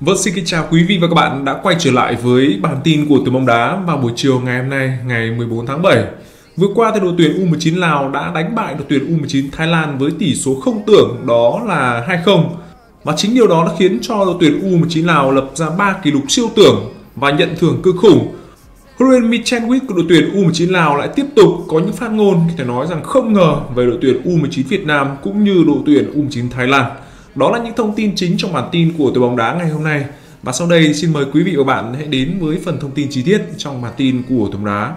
Vâng, xin kính chào quý vị và các bạn đã quay trở lại với bản tin của Tuyền Bóng Đá vào buổi chiều ngày hôm nay, ngày 14 tháng 7. Vừa qua thì đội tuyển U19 Lào đã đánh bại đội tuyển U19 Thái Lan với tỷ số không tưởng, đó là 2-0. Và chính điều đó đã khiến cho đội tuyển U19 Lào lập ra 3 kỷ lục siêu tưởng và nhận thưởng cực khủng. Huấn luyện viên Mitchell Witt của đội tuyển U19 Lào lại tiếp tục có những phát ngôn có thể nói rằng không ngờ về đội tuyển U19 Việt Nam cũng như đội tuyển U19 Thái Lan. Đó là những thông tin chính trong bản tin của Tuyền Bóng Đá ngày hôm nay. Và sau đây xin mời quý vị và bạn hãy đến với phần thông tin chi tiết trong bản tin của Tuyền Bóng Đá.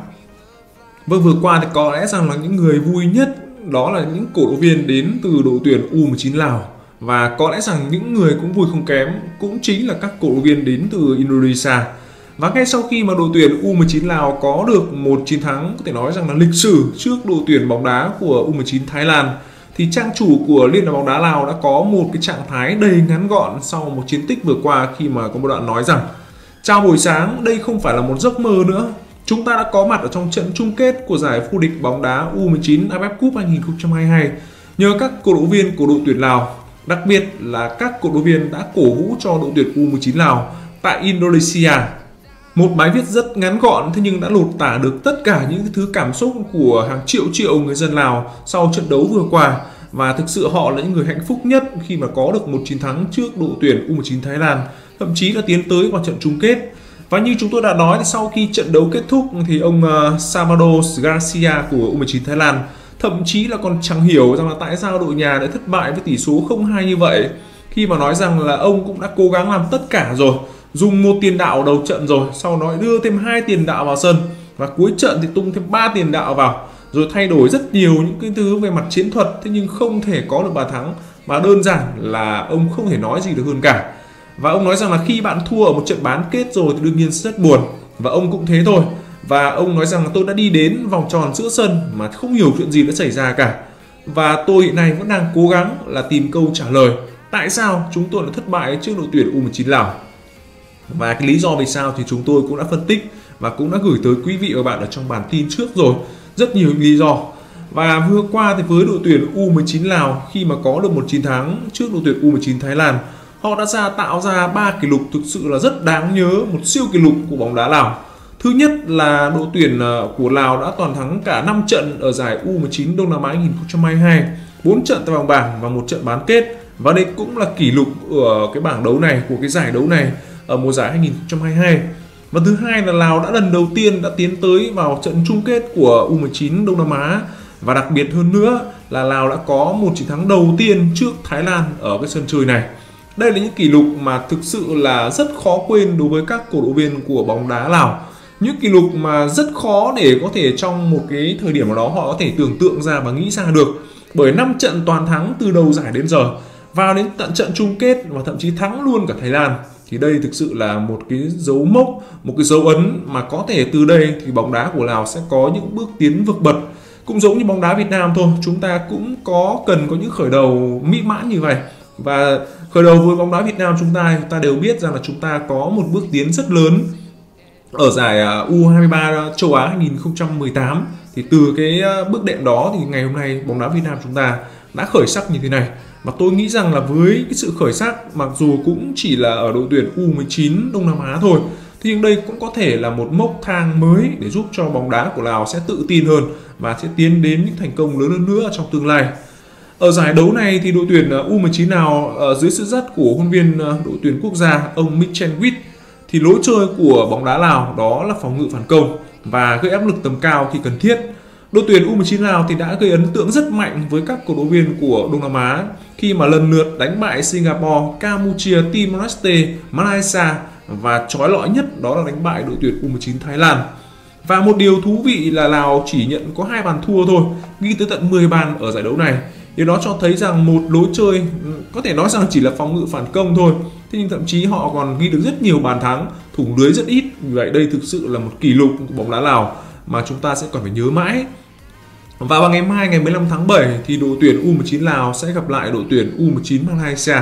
Vâng, vừa qua thì có lẽ rằng là những người vui nhất đó là những cổ động viên đến từ đội tuyển U19 Lào. Và có lẽ rằng những người cũng vui không kém cũng chính là các cổ động viên đến từ Indonesia. Và ngay sau khi mà đội tuyển U19 Lào có được một chiến thắng có thể nói rằng là lịch sử trước đội tuyển bóng đá của U19 Thái Lan, thì trang chủ của Liên đoàn bóng đá Lào đã có một cái trạng thái đầy ngắn gọn sau một chiến tích vừa qua, khi mà có một đoạn nói rằng: "Chào buổi sáng, đây không phải là một giấc mơ nữa. Chúng ta đã có mặt ở trong trận chung kết của giải vô địch bóng đá U19 AFF Cup 2022 nhờ các cổ động viên của đội tuyển Lào, đặc biệt là các cổ động viên đã cổ vũ cho đội tuyển U19 Lào tại Indonesia." Một bài viết rất ngắn gọn thế nhưng đã lột tả được tất cả những thứ cảm xúc của hàng triệu người dân Lào sau trận đấu vừa qua. Và thực sự họ là những người hạnh phúc nhất khi mà có được một chiến thắng trước đội tuyển U19 Thái Lan, thậm chí đã tiến tới vào trận chung kết. Và như chúng tôi đã nói thì sau khi trận đấu kết thúc thì ông Samados Garcia của U19 Thái Lan thậm chí là còn chẳng hiểu rằng là tại sao đội nhà đã thất bại với tỷ số 0-2 như vậy, khi mà nói rằng là ông cũng đã cố gắng làm tất cả rồi, dùng một tiền đạo đầu trận rồi, sau đó đưa thêm 2 tiền đạo vào sân, và cuối trận thì tung thêm 3 tiền đạo vào, rồi thay đổi rất nhiều những cái thứ về mặt chiến thuật, thế nhưng không thể có được bàn thắng. Và đơn giản là ông không thể nói gì được hơn cả. Và ông nói rằng là khi bạn thua ở một trận bán kết rồi thì đương nhiên rất buồn, và ông cũng thế thôi. Và ông nói rằng là tôi đã đi đến vòng tròn giữa sân mà không hiểu chuyện gì đã xảy ra cả, và tôi hiện nay vẫn đang cố gắng là tìm câu trả lời tại sao chúng tôi đã thất bại trước đội tuyển U19 Lào. Và cái lý do vì sao thì chúng tôi cũng đã phân tích và cũng đã gửi tới quý vị và bạn ở trong bản tin trước rồi, rất nhiều lý do. Và vừa qua thì với đội tuyển U19 Lào, khi mà có được một chiến thắng trước đội tuyển U19 Thái Lan, họ đã tạo ra 3 kỷ lục thực sự là rất đáng nhớ, một siêu kỷ lục của bóng đá Lào. Thứ nhất là đội tuyển của Lào đã toàn thắng cả 5 trận ở giải U19 Đông Nam Á 2022, 4 trận tại vòng bảng và 1 trận bán kết. Và đây cũng là kỷ lục ở cái bảng đấu này, của cái giải đấu này, ở mùa giải 2022. Và thứ hai là Lào đã lần đầu tiên đã tiến tới vào trận chung kết của U19 Đông Nam Á, và đặc biệt hơn nữa là Lào đã có một chiến thắng đầu tiên trước Thái Lan ở cái sân chơi này. Đây là những kỷ lục mà thực sự là rất khó quên đối với các cổ động viên của bóng đá Lào, những kỷ lục mà rất khó để có thể trong một cái thời điểm nào đó họ có thể tưởng tượng ra và nghĩ ra được, bởi 5 trận toàn thắng từ đầu giải đến giờ, vào đến tận trận chung kết và thậm chí thắng luôn cả Thái Lan. Thì đây thực sự là một cái dấu mốc, một cái dấu ấn mà có thể từ đây thì bóng đá của Lào sẽ có những bước tiến vượt bậc. Cũng giống như bóng đá Việt Nam thôi, chúng ta cũng cần có những khởi đầu mỹ mãn như vậy. Và khởi đầu với bóng đá Việt Nam chúng ta đều biết rằng là chúng ta có một bước tiến rất lớn ở giải U23 châu Á 2018. Thì từ cái bước đệm đó thì ngày hôm nay bóng đá Việt Nam chúng ta đã khởi sắc như thế này. Và tôi nghĩ rằng là với cái sự khởi sắc, mặc dù cũng chỉ là ở đội tuyển U19 Đông Nam Á thôi, thì nhưng đây cũng có thể là một mốc thang mới để giúp cho bóng đá của Lào sẽ tự tin hơn và sẽ tiến đến những thành công lớn hơn nữa trong tương lai. Ở giải đấu này thì đội tuyển U19 nào dưới sự dắt của huấn luyện viên đội tuyển quốc gia ông Mitchell Witt, thì lối chơi của bóng đá Lào đó là phòng ngự phản công và gây áp lực tầm cao khi cần thiết. Đội tuyển U19 Lào thì đã gây ấn tượng rất mạnh với các cổ động viên của Đông Nam Á khi mà lần lượt đánh bại Singapore, Campuchia, Timor Leste, Malaysia, và chói lọi nhất đó là đánh bại đội tuyển U19 Thái Lan. Và một điều thú vị là Lào chỉ nhận có 2 bàn thua thôi, ghi tới tận 10 bàn ở giải đấu này. Điều đó cho thấy rằng một lối chơi có thể nói rằng chỉ là phòng ngự phản công thôi, thế nhưng thậm chí họ còn ghi được rất nhiều bàn thắng, thủng lưới rất ít. Vì vậy đây thực sự là một kỷ lục của bóng đá Lào mà chúng ta sẽ còn phải nhớ mãi. Và vào ngày mai, ngày 15 tháng 7 thì đội tuyển U19 Lào sẽ gặp lại đội tuyển U19 Malaysia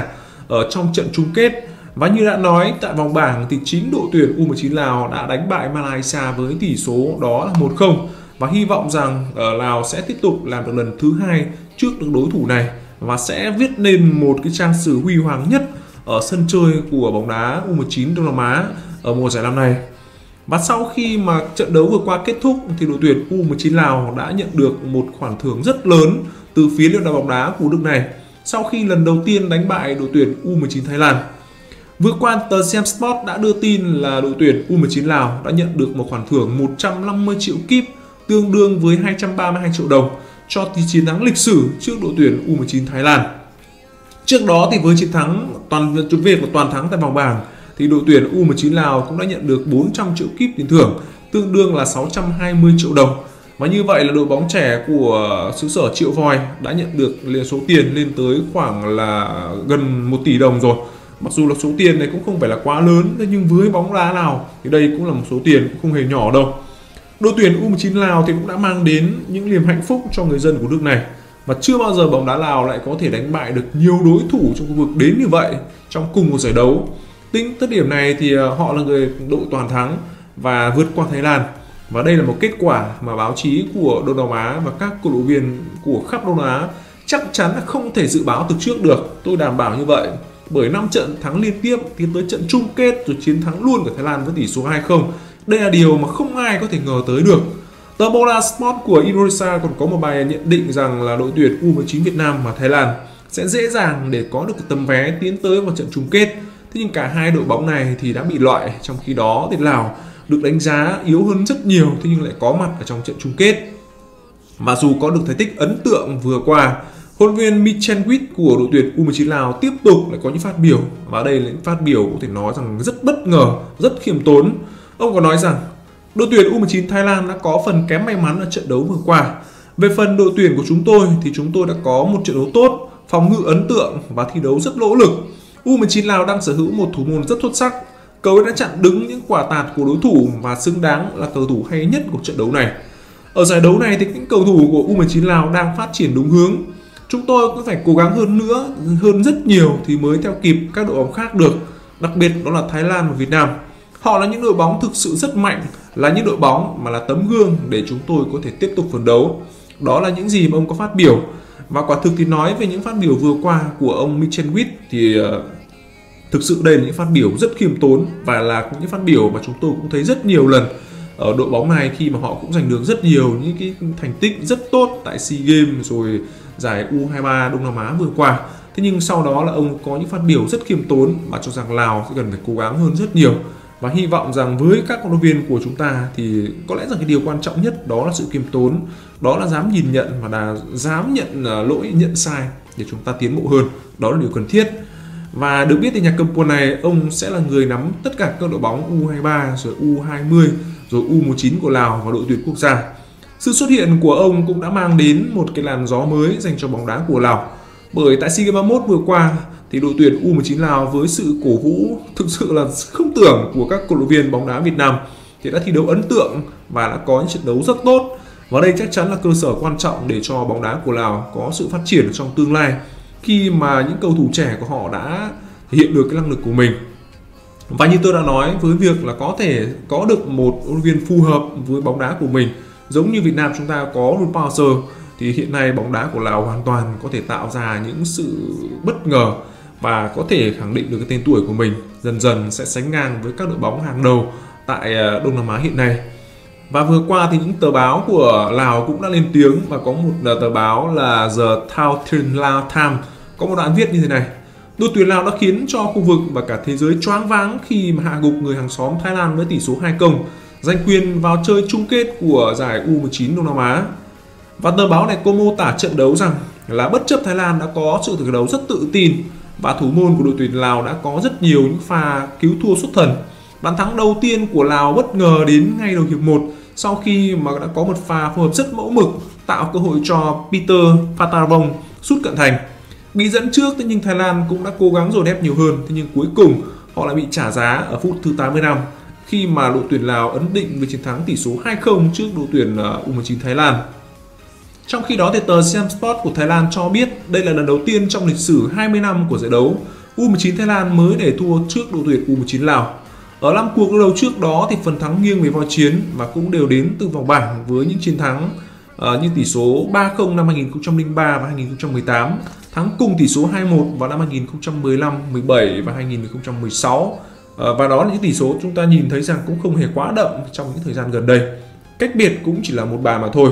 ở trong trận chung kết. Và như đã nói, tại vòng bảng thì chính đội tuyển U19 Lào đã đánh bại Malaysia với tỷ số đó là 1-0. Và hy vọng rằng Lào sẽ tiếp tục làm được lần thứ 2 trước được đối thủ này và sẽ viết nên một cái trang sử huy hoàng nhất ở sân chơi của bóng đá U19 Đông Nam Á ở mùa giải năm nay. Và sau khi mà trận đấu vừa qua kết thúc thì đội tuyển U19 Lào đã nhận được một khoản thưởng rất lớn từ phía Liên đoàn bóng đá của nước này sau khi lần đầu tiên đánh bại đội tuyển U19 Thái Lan. Vừa qua, tờ Siam Sport đã đưa tin là đội tuyển U19 Lào đã nhận được một khoản thưởng 150 triệu kíp tương đương với 232 triệu đồng cho chiến thắng lịch sử trước đội tuyển U19 Thái Lan. Trước đó thì với chiến thắng toàn thắng tại vòng bảng thì đội tuyển U19 Lào cũng đã nhận được 400 triệu kíp tiền thưởng tương đương là 620 triệu đồng. Và như vậy là đội bóng trẻ của xứ sở Triệu Voi đã nhận được số tiền lên tới khoảng là gần 1 tỷ đồng rồi. Mặc dù là số tiền này cũng không phải là quá lớn, nhưng với bóng đá Lào thì đây cũng là một số tiền không hề nhỏ đâu. Đội tuyển U19 Lào thì cũng đã mang đến những niềm hạnh phúc cho người dân của nước này. Và chưa bao giờ bóng đá Lào lại có thể đánh bại được nhiều đối thủ trong khu vực đến như vậy trong cùng một giải đấu. Tính tới điểm này thì họ là người đội toàn thắng và vượt qua Thái Lan. Và đây là một kết quả mà báo chí của Đông Nam Á và các cổ động viên của khắp Đông Nam Á chắc chắn là không thể dự báo từ trước được. Tôi đảm bảo như vậy. Bởi 5 trận thắng liên tiếp tiến tới trận chung kết rồi chiến thắng luôn của Thái Lan với tỷ số 2-0. Đây là điều mà không ai có thể ngờ tới được. Tờ Bola Sport của Indonesia còn có một bài nhận định rằng là đội tuyển U19 Việt Nam và Thái Lan sẽ dễ dàng để có được tấm vé tiến tới vào trận chung kết. Thế nhưng cả hai đội bóng này thì đã bị loại, trong khi đó thì Lào được đánh giá yếu hơn rất nhiều thế nhưng lại có mặt ở trong trận chung kết. Và dù có được thành tích ấn tượng vừa qua, huấn luyện viên Mitchell Witt của đội tuyển U19 Lào tiếp tục lại có những phát biểu, và đây là những phát biểu có thể nói rằng rất bất ngờ, rất khiêm tốn. Ông có nói rằng đội tuyển U19 Thái Lan đã có phần kém may mắn ở trận đấu vừa qua. Về phần đội tuyển của chúng tôi thì chúng tôi đã có một trận đấu tốt, phòng ngự ấn tượng và thi đấu rất nỗ lực. U19 Lào đang sở hữu một thủ môn rất xuất sắc. Cậu ấy đã chặn đứng những quả tạt của đối thủ và xứng đáng là cầu thủ hay nhất của trận đấu này. Ở giải đấu này thì những cầu thủ của U19 Lào đang phát triển đúng hướng. Chúng tôi cũng phải cố gắng hơn rất nhiều thì mới theo kịp các đội bóng khác được, đặc biệt đó là Thái Lan và Việt Nam. Họ là những đội bóng thực sự rất mạnh, là những đội bóng mà là tấm gương để chúng tôi có thể tiếp tục phấn đấu. Đó là những gì mà ông có phát biểu. Và quả thực thì nói về những phát biểu vừa qua của ông Mitchell Witt thì thực sự đây là những phát biểu rất khiêm tốn và là những phát biểu mà chúng tôi cũng thấy rất nhiều lần ở đội bóng này khi mà họ cũng giành được rất nhiều những cái thành tích rất tốt tại SEA Games rồi giải U23 Đông Nam Á vừa qua. Thế nhưng sau đó là ông có những phát biểu rất khiêm tốn mà cho rằng Lào sẽ cần phải cố gắng hơn rất nhiều. Và hy vọng rằng với các cổ động viên của chúng ta thì có lẽ rằng cái điều quan trọng nhất đó là sự khiêm tốn, đó là dám nhìn nhận và là dám nhận lỗi, nhận sai để chúng ta tiến bộ hơn. Đó là điều cần thiết. Và được biết thì nhà cầm quân này ông sẽ là người nắm tất cả các đội bóng U23 rồi U20 rồi U19 của Lào và đội tuyển quốc gia. Sự xuất hiện của ông cũng đã mang đến một cái làn gió mới dành cho bóng đá của Lào. Bởi tại SEA Games 31 vừa qua thì đội tuyển U19 Lào với sự cổ vũ thực sự là không tưởng của các cổ động viên bóng đá Việt Nam thì đã thi đấu ấn tượng và đã có những trận đấu rất tốt. Và đây chắc chắn là cơ sở quan trọng để cho bóng đá của Lào có sự phát triển trong tương lai khi mà những cầu thủ trẻ của họ đã thể hiện được cái năng lực của mình. Và như tôi đã nói, với việc là có thể có được một huấn luyện viên phù hợp với bóng đá của mình, giống như Việt Nam chúng ta có Rune Pauser, thì hiện nay bóng đá của Lào hoàn toàn có thể tạo ra những sự bất ngờ và có thể khẳng định được cái tên tuổi của mình dần dần sẽ sánh ngang với các đội bóng hàng đầu tại Đông Nam Á hiện nay. Và vừa qua thì những tờ báo của Lào cũng đã lên tiếng, và có một tờ báo là The Thao Thuyền Lao Tham có một đoạn viết như thế này: đội tuyển Lào đã khiến cho khu vực và cả thế giới choáng váng khi mà hạ gục người hàng xóm Thái Lan với tỷ số 2-0, giành quyền vào chơi chung kết của giải U19 Đông Nam Á. Và tờ báo này có mô tả trận đấu rằng là bất chấp Thái Lan đã có sự thi đấu rất tự tin và thủ môn của đội tuyển Lào đã có rất nhiều những pha cứu thua xuất thần. Bàn thắng đầu tiên của Lào bất ngờ đến ngay đầu hiệp 1 sau khi mà đã có một pha phối hợp rất mẫu mực tạo cơ hội cho Peter Phatavong sút cận thành. Bị dẫn trước thế nhưng Thái Lan cũng đã cố gắng dồn ép nhiều hơn, thế nhưng cuối cùng họ lại bị trả giá ở phút thứ 85 khi mà đội tuyển Lào ấn định với chiến thắng tỷ số 2-0 trước đội tuyển U19 Thái Lan. Trong khi đó thì tờ Siam Sport của Thái Lan cho biết đây là lần đầu tiên trong lịch sử 20 năm của giải đấu, U19 Thái Lan mới để thua trước đội tuyển U19 Lào. Ở 5 cuộc đấu trước đó thì phần thắng nghiêng về voi chiến và cũng đều đến từ vòng bảng với những chiến thắng như tỷ số 3-0 năm 2003 và 2018, thắng cùng tỷ số 2-1 vào năm 2015, 17 và 2016. Và đó là những tỷ số chúng ta nhìn thấy rằng cũng không hề quá đậm trong những thời gian gần đây. Cách biệt cũng chỉ là một bàn mà thôi.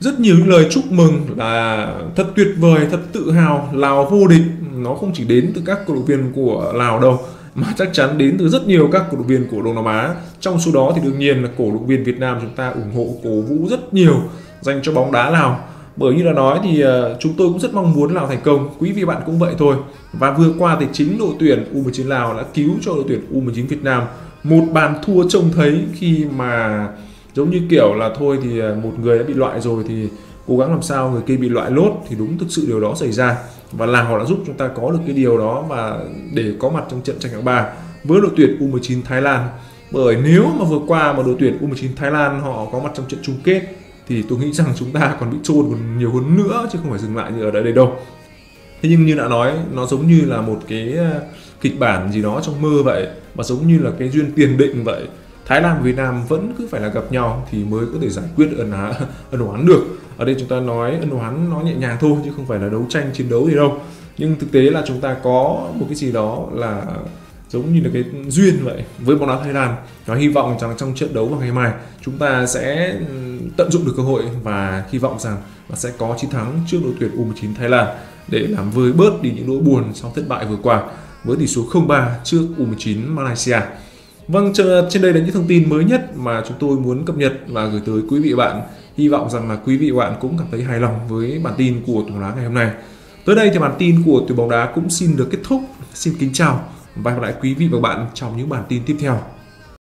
Rất nhiều những lời chúc mừng là thật tuyệt vời, thật tự hào, Lào vô địch. Nó không chỉ đến từ các cổ động viên của Lào đâu, mà chắc chắn đến từ rất nhiều các cổ động viên của Đông Nam Á. Trong số đó thì đương nhiên là cổ động viên Việt Nam chúng ta ủng hộ, cổ vũ rất nhiều dành cho bóng đá Lào. Bởi như đã nói thì chúng tôi cũng rất mong muốn Lào thành công, quý vị bạn cũng vậy thôi. Và vừa qua thì chính đội tuyển U19 Lào đã cứu cho đội tuyển U19 Việt Nam một bàn thua trông thấy, khi mà giống như kiểu là thôi thì một người đã bị loại rồi thì cố gắng làm sao người kia bị loại lốt, thì đúng thực sự điều đó xảy ra. Và Lào đã giúp chúng ta có được cái điều đó và để có mặt trong trận tranh tháng 3 với đội tuyển U19 Thái Lan. Bởi nếu mà vừa qua mà đội tuyển U19 Thái Lan họ có mặt trong trận chung kết thì tôi nghĩ rằng chúng ta còn bị chôn còn nhiều hơn nữa chứ không phải dừng lại như ở đây đâu. Thế nhưng như đã nói, nó giống như là một cái kịch bản gì đó trong mơ vậy, và giống như là cái duyên tiền định vậy. Thái Lan và Việt Nam vẫn cứ phải là gặp nhau thì mới có thể giải quyết ân oán được. Ở đây chúng ta nói ân oán nó nhẹ nhàng thôi chứ không phải là đấu tranh chiến đấu gì đâu. Nhưng thực tế là chúng ta có một cái gì đó là giống như là cái duyên vậy với bóng đá Thái Lan. Và hy vọng rằng trong trận đấu vào ngày mai chúng ta sẽ tận dụng được cơ hội và hy vọng rằng nó sẽ có chiến thắng trước đội tuyển U19 Thái Lan để làm vơi bớt đi những nỗi buồn sau thất bại vừa qua với tỷ số 0-3 trước U19 Malaysia. Vâng, trên đây là những thông tin mới nhất mà chúng tôi muốn cập nhật và gửi tới quý vị bạn. Hy vọng rằng là quý vị bạn cũng cảm thấy hài lòng với bản tin của Tuyền Bóng Đá ngày hôm nay. Tới đây thì bản tin của Tuyền Bóng Đá cũng xin được kết thúc. Xin kính chào và hẹn gặp lại quý vị và các bạn trong những bản tin tiếp theo.